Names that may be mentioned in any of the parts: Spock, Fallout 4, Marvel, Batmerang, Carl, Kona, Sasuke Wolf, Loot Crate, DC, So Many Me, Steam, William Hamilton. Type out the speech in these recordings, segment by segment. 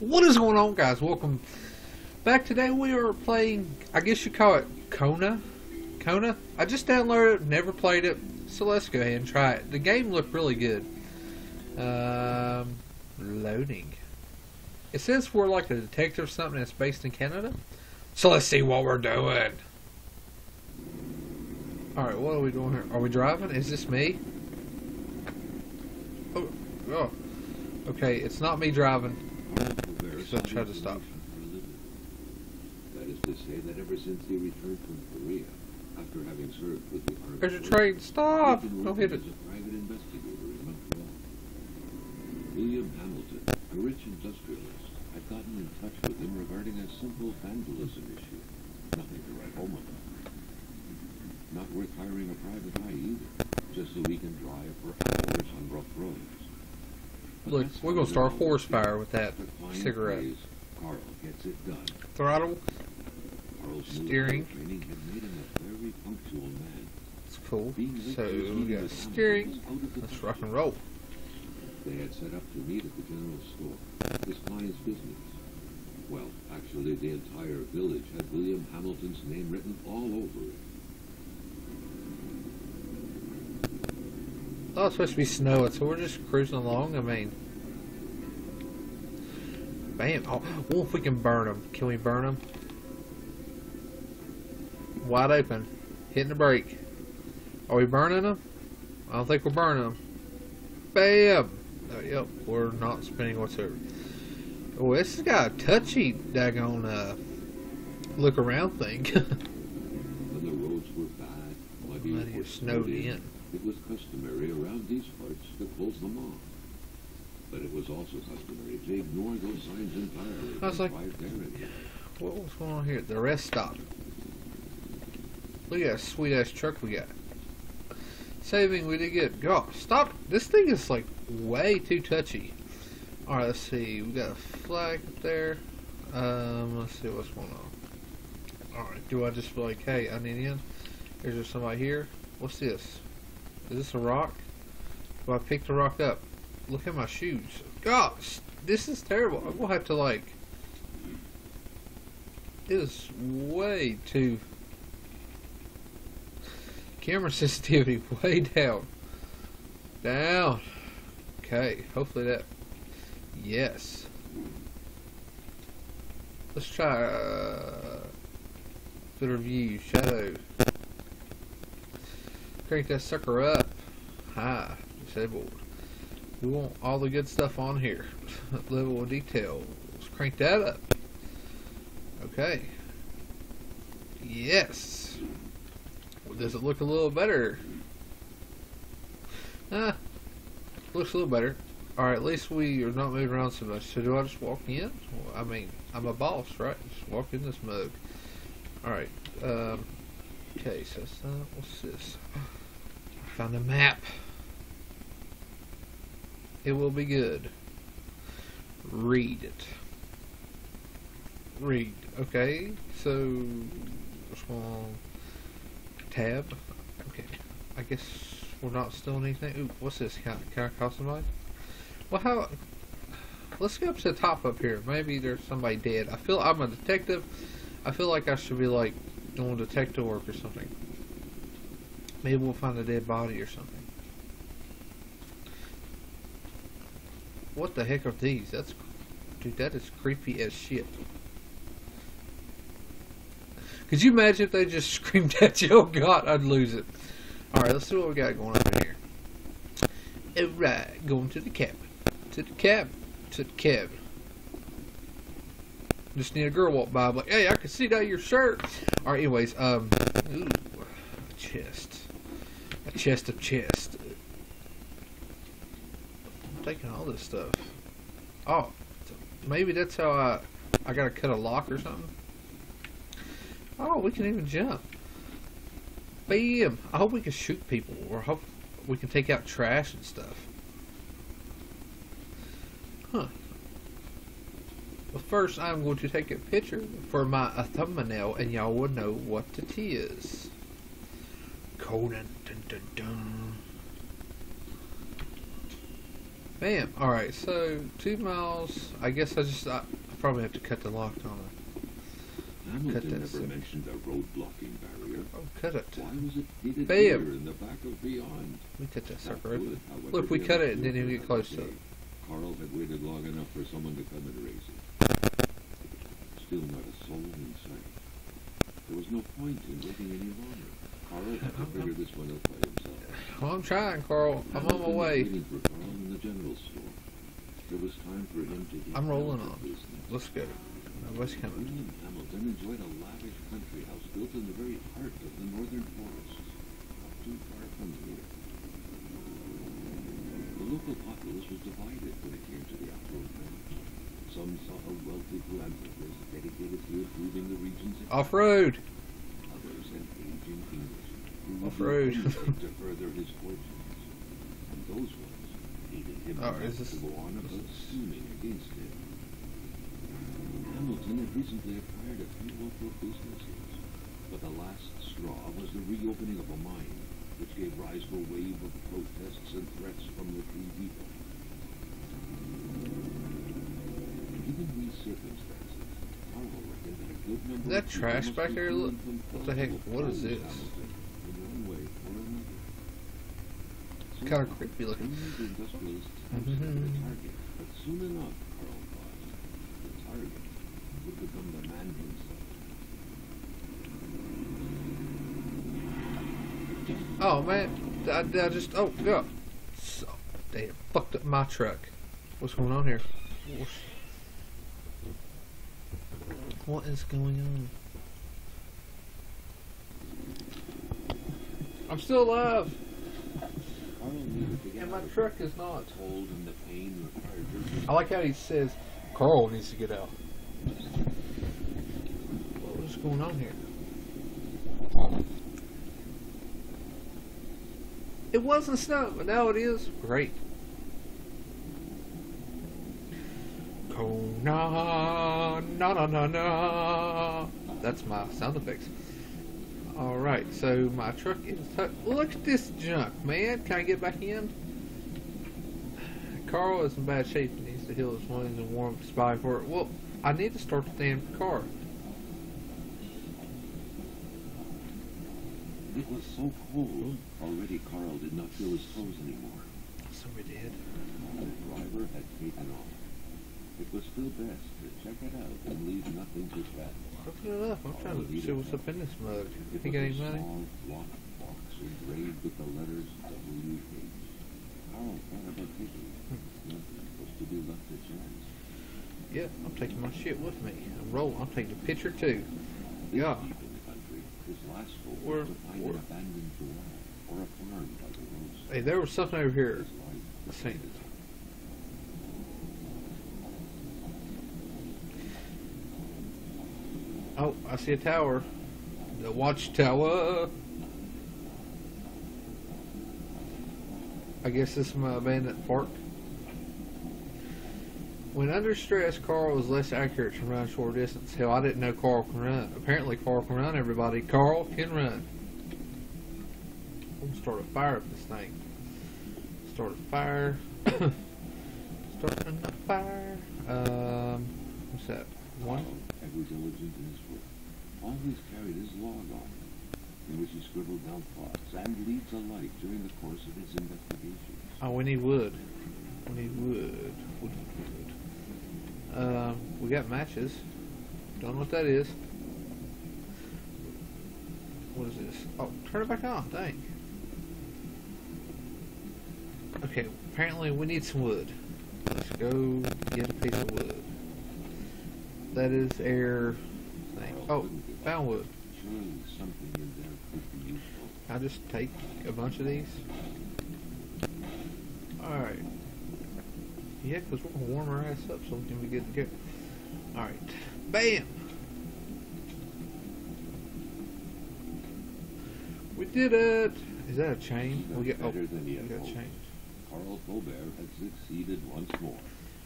What is going on, guys? Welcome back. Today we are playing, I guess you call it Kona. I just downloaded it, never played it, so let's go ahead and try it. The game looked really good. Loading. It says we're like a detective or something that's based in Canada, so let's see what we're doing. Alright, what are we doing here? Are we driving? Is this me? Oh. Okay, it's not me driving. So I tried to stop. That is to say that ever since he returned from Korea, after having served with the army, there's a train. Stop! Don't hit it. Private investigator in Montreal. William Hamilton, a rich industrialist, had gotten in touch with him regarding a simple vandalism issue. Nothing to write home about. Not worth hiring a private eye either, just so we can drive for hours on rough roads. Look, we're going to start a forest fire with that cigarette. Carl gets it done. Throttle. Steering. It's cool. So, we got steering. Let's rock and roll. They had set up to meet at the general store. His client's business. Well, actually, the entire village had William Hamilton's name written all over it. Oh, it's supposed to be snowing, so we're just cruising along. I mean, bam. Oh, well, if we can burn them. Can we burn them? Wide open. Hitting the brake. Are we burning them? I don't think we're burning them. Bam. Oh, yep, we're not spinning whatsoever. Oh, this has got a touchy daggone look around thing. When the roads were bad, bloody or snowed in. It was customary around these parts to close them off. But it was also customary to ignore those signs entirely. I was like, what was going on here? The rest stop. Look at that sweet ass truck we got. Saving we did get. Go off. Stop. This thing is like way too touchy. Alright, let's see. We got a flag up there. Let's see what's going on. Alright, do I just be like, hey, I need in? Is there somebody here? What's this? Is this a rock? Well, I picked the rock up. Look at my shoes. Gosh, this is terrible. I'm gonna have to like. It is way too. Camera sensitivity way down. Down. Okay, hopefully that. Yes. Let's try. Better view, shadow. Crank that sucker up. Hi. Disabled. We want all the good stuff on here. Level of detail. Let's crank that up. Okay. Yes. Well, does it look a little better? Ah. Looks a little better. Alright, at least we are not moving around so much. So do I just walk in? Well, I mean, I'm a boss, right? Just walk in this mug. Alright. Okay, so what's this? I found a map. It will be good. Read it. Read. Okay, so tab. Okay, I guess we're not stealing anything. Ooh, what's this? Can I call somebody? Well, how? Let's go up to the top up here. Maybe there's somebody dead. I feel I'm a detective. I feel like I should be like. Doing detective work or something. Maybe we'll find a dead body or something. What the heck are these? That's, dude, that is creepy as shit. Could you imagine if they just screamed at you? Oh God, I'd lose it. All right, let's see what we got going on here. All right, going to the cabin. To the cabin. To the cabin. Just need a girl walk by, like, hey, I can see that your shirt. All right, anyways, ooh, a chest of chest. I'm taking all this stuff. Oh, maybe that's how I gotta cut a lock or something. Oh, we can even jump. Bam! I hope we can shoot people, or hope we can take out trash and stuff. Huh. Well, first I'm going to take a picture for my thumbnail, and y'all will know what it is. Conan, dun, dun, dun. Man, alright, so 2 miles. I guess I probably have to cut the lock on it. Hamilton never mentioned a road blocking barrier. Oh, cut it. Why was it hidden here in the back of beyond? We cut that sucker open. Look, if we cut it, it didn't even get close to it. Carl had waited long enough for someone to come and raise it. Still not a soul in sight. There was no point in waiting any longer. Carl had to figure this one out by himself. Well, I'm trying, Carl. I'm on my way. It was time for him to get Let's go. What's coming? William Hamilton enjoyed a lavish country house built in the very heart of the northern forest, not too far from here. The local populace was divided when it came to the off-road range. Some saw a wealthy philanthropist dedicated to improving the region's off-road. Others an aging Englishman who to further his fortunes, and those ones. Hamilton had recently acquired a few local businesses, but the last straw was the reopening of a mine, which gave rise to a wave of protests and threats from the three people. Given these circumstances, Carl reckoned that a good number of that trash back there? What the heck? What is this? Kind of creepy looking. But soon enough, Carl thought, the target would become the man himself. Oh man, I just so damn fucked up my truck. What's going on here? What is going on? I'm still alive. And my truck is not. I like how he says Carl needs to get out. What is going on here? It wasn't snow, but now it is. Great. Kona, na na na na. That's my sound effects. Alright, so my truck is look at this junk, man. Can I get back in? Carl is in bad shape and needs to heal his wounds and warm up his body for it. Well, I need to start the damn car. It was so cold, already Carl did not feel his toes anymore. Somebody did. The driver had taken off. It was still best to check it out and leave nothing to chance. Open it up. I'm trying to see what's up in this mug. You think any money? Yeah, I'm taking my shit with me. I'm rolling. I'm taking a picture too. Yeah. Hey, there was something over here. Let's see. Oh, I see a tower. The watchtower. I guess this is my abandoned park. When under stress, Carl was less accurate to run short distance. Hell, I didn't know Carl can run. Apparently, Carl can run, everybody. Carl can run. I'm gonna start a fire up this thing. Start a fire. Starting a fire. What's that? One? Ever diligent in his work, always carried his log on, in which he scribbled down plots and leads alike during the course of his investigations. Oh, when he would. When he would. We got matches. Don't know what that is. What is this? Oh, turn it back on. Dang. Okay, apparently we need some wood. Let's go get a piece of wood. That is air thing. Oh, found wood. I'll just take a bunch of these. Alright. Yeah, because we're going to warm our ass up so we can be good to go. Alright. Bam! We did it! Is that a chain? We got a chain. Carl Faubert had succeeded once more.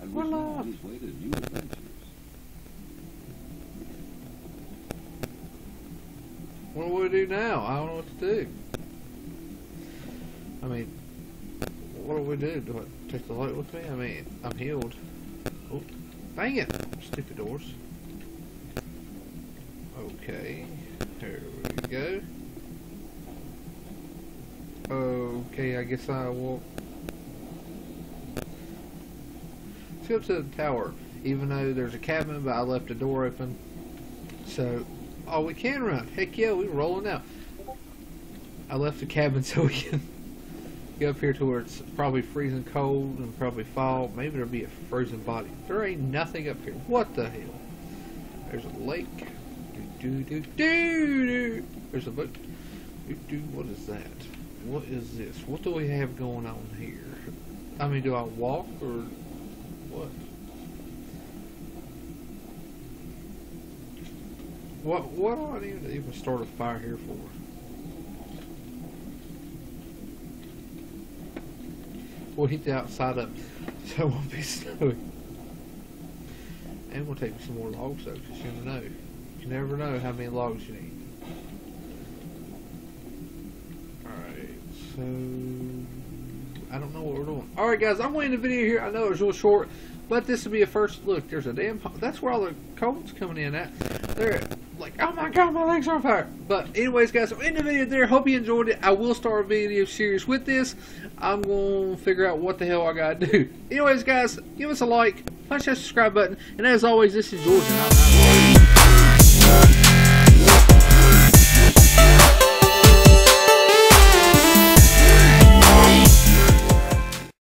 And was now on his way to new adventures. What do we do now? I don't know what to do. I mean, what do do we do? Do I take the light with me? I mean, I'm healed. Oh, dang it! Stupid doors. Okay, here we go. Okay, I guess I will. Let's go to the tower. Even though there's a cabin, but I left the door open. So, oh, we can run. Heck yeah, we're rolling out. I left the cabin so we can go up here to where it's probably freezing cold and probably fall. Maybe there'll be a frozen body. There ain't nothing up here. What the hell? There's a lake. Do, do, do, do, do. There's a boat. Do, do. What is that? What is this? What do we have going on here? I mean, do I walk or what? What do I need to even start a fire here for? We'll heat the outside up so it won't be snowy. And we'll take some more logs though, because you never know. You never know how many logs you need. Alright, so I don't know what we're doing. Alright guys, I'm going to end the video here. I know it was real short, but this will be a first look. There's a damn that's where all the cold's coming in at. There like, oh my god, my legs are on fire. But anyways guys, I'm in the video there. Hope you enjoyed it. I will start a video series with this. I'm gonna figure out what the hell I gotta do. Anyways guys, give us a like, punch that subscribe button, and as always, this is George.